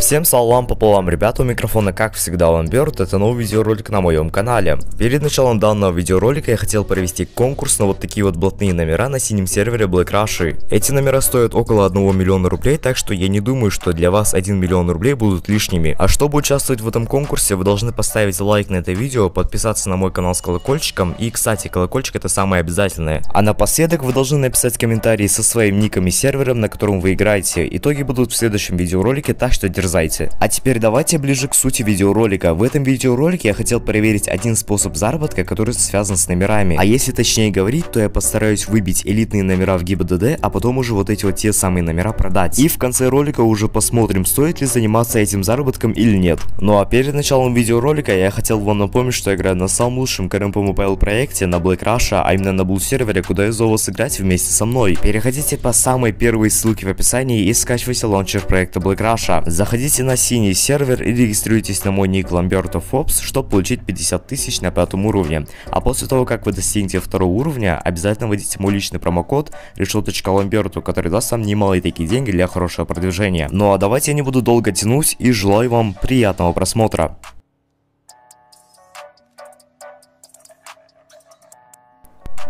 Всем салам пополам, ребята, у микрофона как всегда Lamberto, это новый видеоролик на моем канале. Перед началом данного видеоролика я хотел провести конкурс на вот такие вот блатные номера на синем сервере Блэк Раши. Эти номера стоят около 1 миллиона рублей, так что я не думаю, что для вас 1 миллион рублей будут лишними. А чтобы участвовать в этом конкурсе, вы должны поставить лайк на это видео, подписаться на мой канал с колокольчиком, и кстати, колокольчик это самое обязательное. А напоследок вы должны написать комментарии со своим ником и сервером, на котором вы играете. Итоги будут в следующем видеоролике, так что дерзайте. А теперь давайте ближе к сути видеоролика. В этом видеоролике я хотел проверить один способ заработка, который связан с номерами. А если точнее говорить, то я постараюсь выбить элитные номера в ГИБДД, а потом уже вот эти вот те самые номера продать. И в конце ролика уже посмотрим, стоит ли заниматься этим заработком или нет. Ну а перед началом видеоролика я хотел вам напомнить, что я играю на самом лучшем КРМП Мобайл проекте, на Блэк Раша, а именно на Блудсервере, куда я зову сыграть вместе со мной. Переходите по самой первой ссылке в описании и скачивайте лаунчер проекта Блэк Раша. Заходите на синий сервер и регистрируйтесь на мой ник Lamberto_Fopps, чтобы получить 50 тысяч на 5 уровне. А после того, как вы достигнете 2 уровня, обязательно вводите мой личный промокод решеточка Lamberto, который даст вам немалые такие деньги для хорошего продвижения. Ну а давайте я не буду долго тянуть и желаю вам приятного просмотра.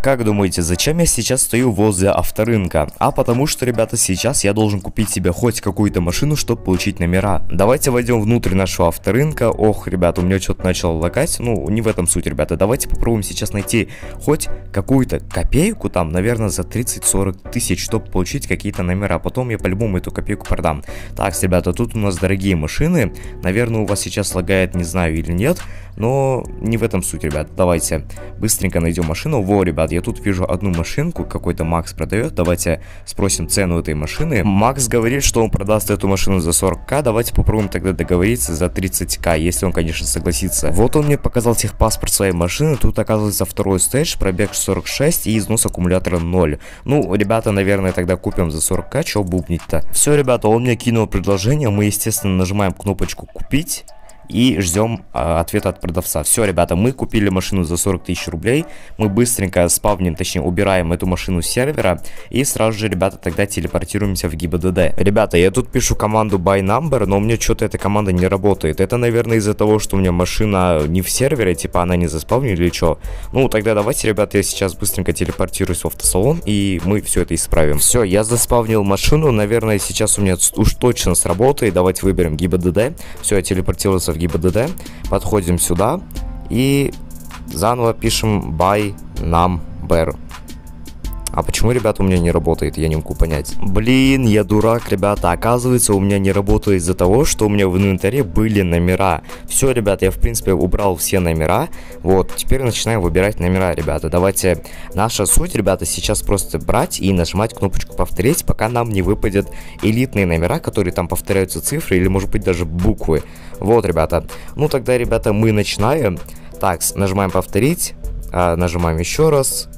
Как думаете, зачем я сейчас стою возле авторынка? А потому что, ребята, сейчас я должен купить себе хоть какую-то машину, чтобы получить номера. Давайте войдем внутрь нашего авторынка. Ох, ребята, у меня что-то начало лагать. Ну, не в этом суть, ребята. Давайте попробуем сейчас найти хоть какую-то копейку, там, наверное, за 30-40 тысяч, чтобы получить какие-то номера. Потом я по-любому эту копейку продам. Так, ребята, тут у нас дорогие машины. Наверное, у вас сейчас лагает, не знаю или нет. Но не в этом суть, ребята. Давайте быстренько найдем машину. Во, ребята. Я тут вижу одну машинку, какой-то Макс продает. Давайте спросим цену этой машины. Макс говорит, что он продаст эту машину за 40к. Давайте попробуем тогда договориться за 30к, если он, конечно, согласится. Вот он мне показал техпаспорт своей машины. Тут оказывается второй стейдж, пробег 46 и износ аккумулятора 0. Ну, ребята, наверное, тогда купим за 40к. Чего бубнить-то? Все, ребята, он мне кинул предложение. Мы, естественно, нажимаем кнопочку «Купить». И ждем ответа от продавца. Все, ребята, мы купили машину за 40 тысяч рублей. Мы быстренько спавним, точнее убираем эту машину с сервера. И сразу же, ребята, тогда телепортируемся в ГИБДД. Ребята, я тут пишу команду by number, но у меня что-то эта команда не работает. Это, наверное, из-за того, что у меня машина не в сервере, типа она не заспавнила или что. Ну, тогда давайте, ребята, я сейчас быстренько телепортируюсь в автосалон, и мы все это исправим. Все, я заспавнил машину, наверное, сейчас у меня уж точно сработает. Давайте выберем ГИБДД. Все, я телепортировался в ГИБДД, подходим сюда и заново пишем by number. А почему, ребята, у меня не работает? Я не могу понять. Блин, я дурак, ребята. Оказывается, у меня не работает из-за того, что у меня в инвентаре были номера. Все, ребята, я, в принципе, убрал все номера. Вот, теперь начинаем выбирать номера, ребята. Давайте, наша суть, ребята, сейчас просто брать и нажимать кнопочку «Повторить», пока нам не выпадет элитные номера, которые там повторяются цифры или, может быть, даже буквы. Вот, ребята. Ну, тогда, ребята, мы начинаем. Так, нажимаем «Повторить». Нажимаем еще раз.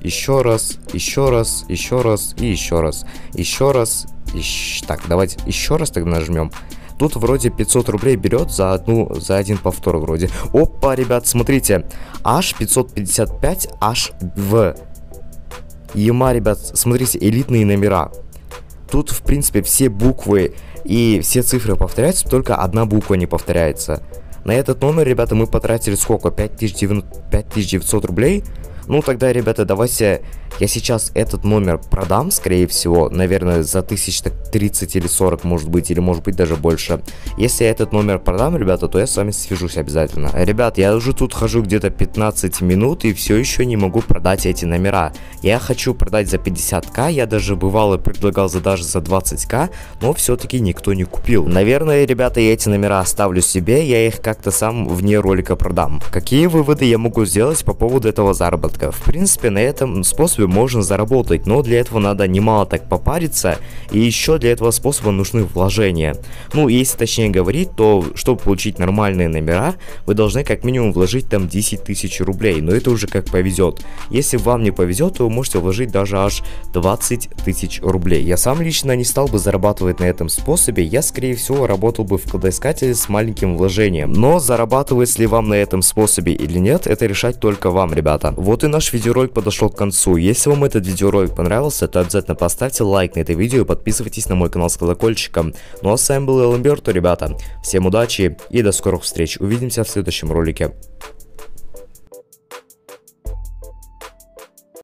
Так, давайте еще раз тогда нажмем. Тут вроде 500 рублей берет за один повтор вроде. Опа, ребят, смотрите. Аж 555, аж в. Ема, ребят, смотрите, элитные номера. Тут, в принципе, все буквы и все цифры повторяются, только одна буква не повторяется. На этот номер, ребята, мы потратили сколько? 5900 рублей. Ну, тогда, ребята, давайте я сейчас этот номер продам, скорее всего. Наверное, за 1030 или 40, может быть, или может быть даже больше. Если я этот номер продам, ребята, то я с вами свяжусь обязательно. Ребят, я уже тут хожу где-то 15 минут и все еще не могу продать эти номера. Я хочу продать за 50к, я даже бывало предлагал даже за 20к, но все-таки никто не купил. Наверное, ребята, я эти номера оставлю себе, я их как-то сам вне ролика продам. Какие выводы я могу сделать по поводу этого заработка? В принципе, на этом способе можно заработать, но для этого надо немало так попариться, и еще для этого способа нужны вложения. Ну, если точнее говорить, то чтобы получить нормальные номера, вы должны как минимум вложить там 10 тысяч рублей, но это уже как повезет. Если вам не повезет, то вы можете вложить даже аж 20 тысяч рублей. Я сам лично не стал бы зарабатывать на этом способе, я скорее всего работал бы в кладоискателе с маленьким вложением. Но зарабатывать ли вам на этом способе или нет, это решать только вам, ребята. Вот и наш видеоролик подошел к концу. Если вам этот видеоролик понравился, то обязательно поставьте лайк на это видео и подписывайтесь на мой канал с колокольчиком. Ну а с вами был Lamberto, ребята. Всем удачи и до скорых встреч. Увидимся в следующем ролике.